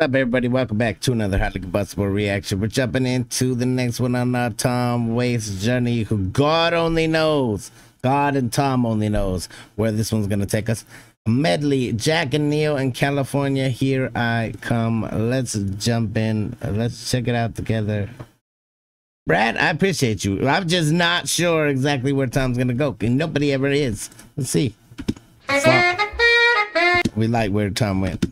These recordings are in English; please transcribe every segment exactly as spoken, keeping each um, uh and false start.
What's up, everybody? Welcome back to another Highly Combustible Reaction. We're jumping into the next one on our Tom Waits journey, who God only knows, God and Tom only knows where this one's going to take us. Medley, Jack and Neil in California, Here I Come. Let's jump in. Let's check it out together. Brad, I appreciate you. I'm just not sure exactly where Tom's going to go. Nobody ever is. Let's see. So, we like where Tom went.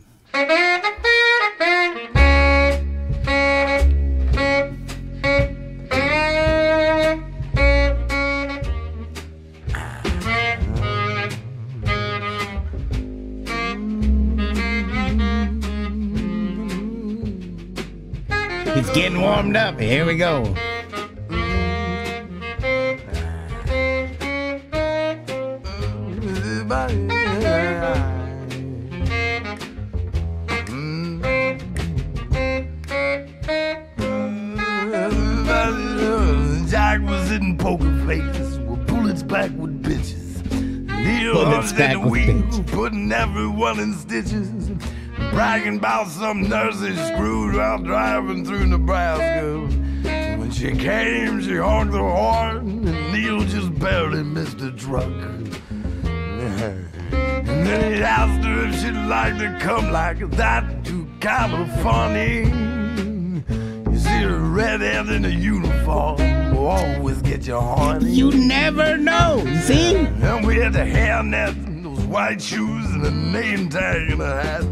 It's getting warmed up. Here we go. Jack was in poker faces, with bullets back with bitches. Bullets back with bitches. Putting everyone in stitches. Bragging about some nurses screwed while driving through Nebraska. When she came, she honked the horn, and Neil just barely missed the truck. And then he asked her if she'd like to come like that to California. You see a redhead in a uniform will always get you horny. You never know, see? And we had the hairnet, and those white shoes, and a name tag and a hat.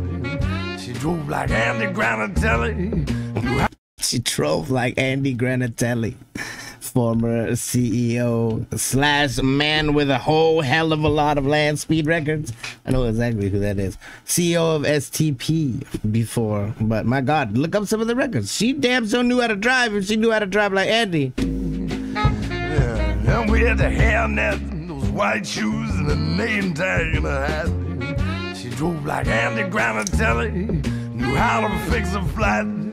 She drove like Andy Granatelli. She drove like Andy Granatelli, former C E O slash man with a whole hell of a lot of land speed records. I know exactly who that is. C E O of S T P before, but my God, look up some of the records. She damn so knew how to drive if she knew how to drive like Andy. Yeah, and we had the hairnet, and those white shoes, and a name tag and a hat. She drove like Andy Granatelli, knew how to fix a flat. And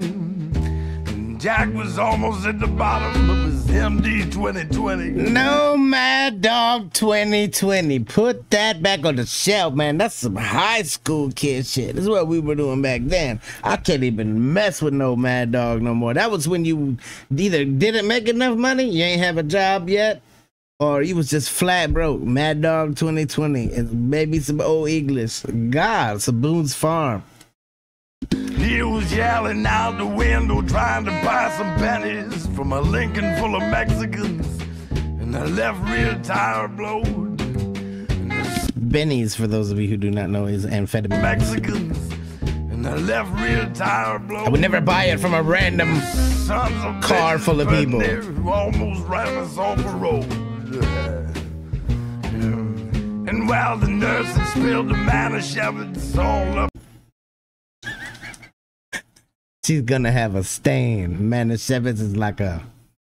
Jack was almost at the bottom of his M D twenty twenty. No, Mad Dog twenty twenty. Put that back on the shelf, man. That's some high school kid shit. This is what we were doing back then. I can't even mess with no Mad Dog no more. That was when you either didn't make enough money, you ain't have a job yet, or he was just flat broke. Mad Dog twenty twenty. And maybe some Old English. God, some Boone's Farm. He was yelling out the window, trying to buy some pennies from a Lincoln full of Mexicans. And the left rear tire blowed. Bennies, for those of you who do not know, is amphetamine. Mexicans. And the left rear tire blowed. I would never buy it from a random car full of people. Almost ran us off the road. Yeah. Yeah. And while the nurses spilled the Manischewitz all up. She's gonna have a stain. Manischewitz is like a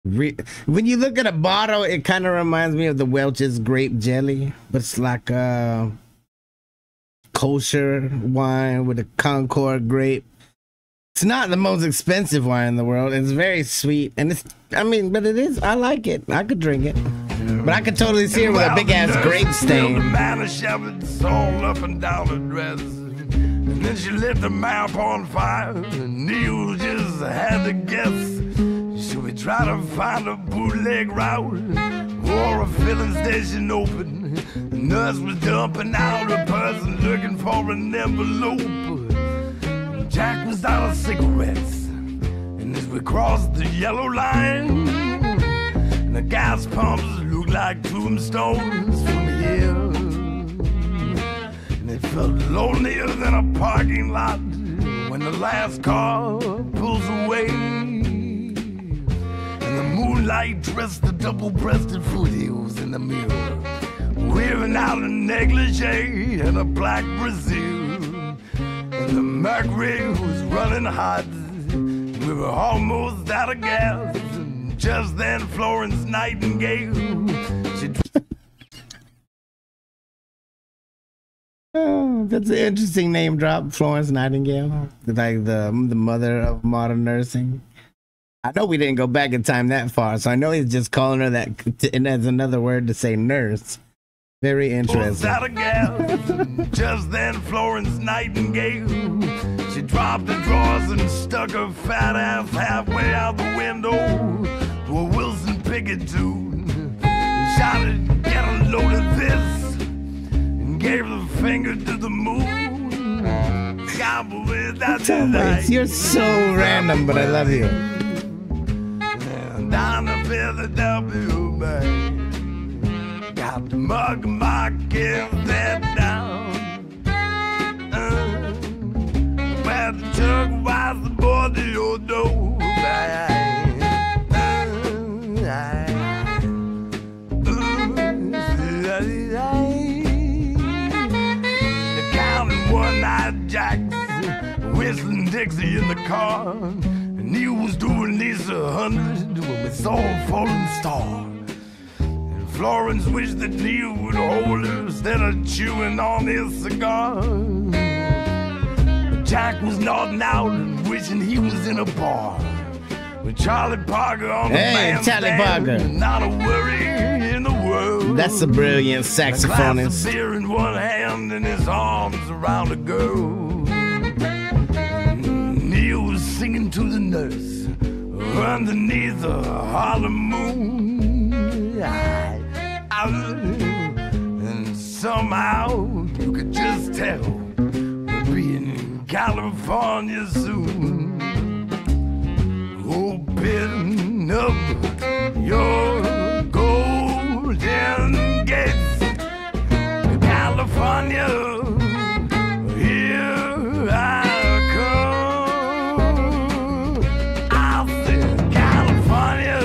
re when you look at a bottle, it kind of reminds me of the Welch's grape jelly, but it's like a kosher wine with a Concord grape. It's not the most expensive wine in the world. It's very sweet, and it's, I mean, but it is, I like it. I could drink it. But I could totally see her with a big-ass grape stain. The Manischewitz all up and down her dress. And then she lit the map on fire, and Neil just had to guess. Should we try to find a bootleg route or a filling station open? The nurse was dumping out a person looking for an envelope. And Jack was out of cigarettes, and as we crossed the yellow line, and the gas pumps looked like tombstones from here. And it felt lonelier than a parking lot when the last car pulls away. And the moonlight dressed the double-breasted foothills in the mirror, wearing out a negligee and a black Brazil. And the mercury was running hot. We were almost out of gas. Just then, Florence Nightingale. She... oh, that's an interesting name drop, Florence Nightingale, like the the mother of modern nursing. I know we didn't go back in time that far, so I know he's just calling her that, and that's another word to say nurse. Very interesting. Just then, Florence Nightingale. She dropped her drawers and stuck her fat ass halfway out the window to a Wilson Pickett tune. And shouted, get a load of this, and gave the finger to the moon. Gobble it, that's it. You're so random, but I love you. And down to Philadelphia, man. Got the mug, my gift, that down. Where the tug was aboard the old door. The counting one-eyed jacks, whistling Dixie in the car, and he was doing these a hundred when we saw a falling star. And Florence wished that Neil would hold her instead of chewing on his cigar. Jack was nodding out and wishing he was in a bar with Charlie Parker on hey, the Charlie Parker. Not a worry in the world. That's a brilliant saxophonist. A glass of beer in one hand and his arms around a girl. Neil was singing to the nurse underneath the Harlem moon. I, I, and somehow you could just tell California soon. Open up your golden gates, California, here I come. I said, California,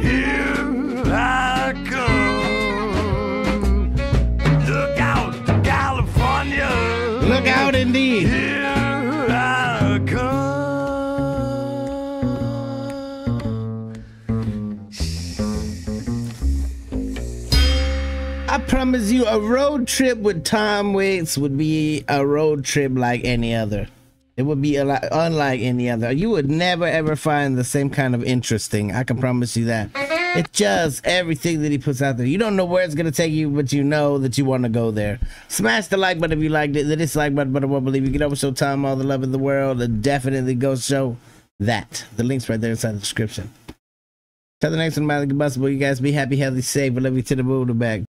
here I come. Look out, California. Look out, indeed. Here I come. I promise you, a road trip with Tom Waits would be a road trip like any other. It would be a lot, unlike any other. You would never, ever find the same kind of interesting. I can promise you that. It's just everything that he puts out there. You don't know where it's going to take you, but you know that you want to go there. Smash the like button if you liked it, the dislike button, but I won't believe you. You can always show Tom all the love in the world, and definitely go show that. The link's right there inside the description. Till the next one, Highly Combustible. You guys be happy, healthy, safe, but love you to the moon and back.